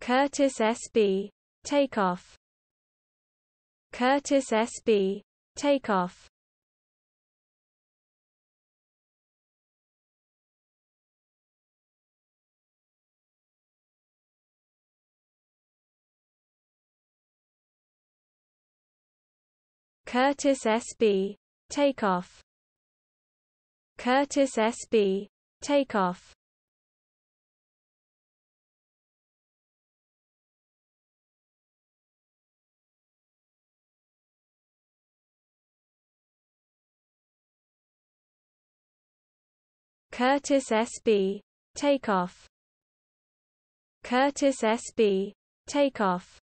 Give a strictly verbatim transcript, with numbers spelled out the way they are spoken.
Curtiss S B takeoff. Curtiss S B takeoff. Curtiss S B takeoff. Curtiss S B takeoff. Curtiss S B takeoff. Curtiss S B takeoff.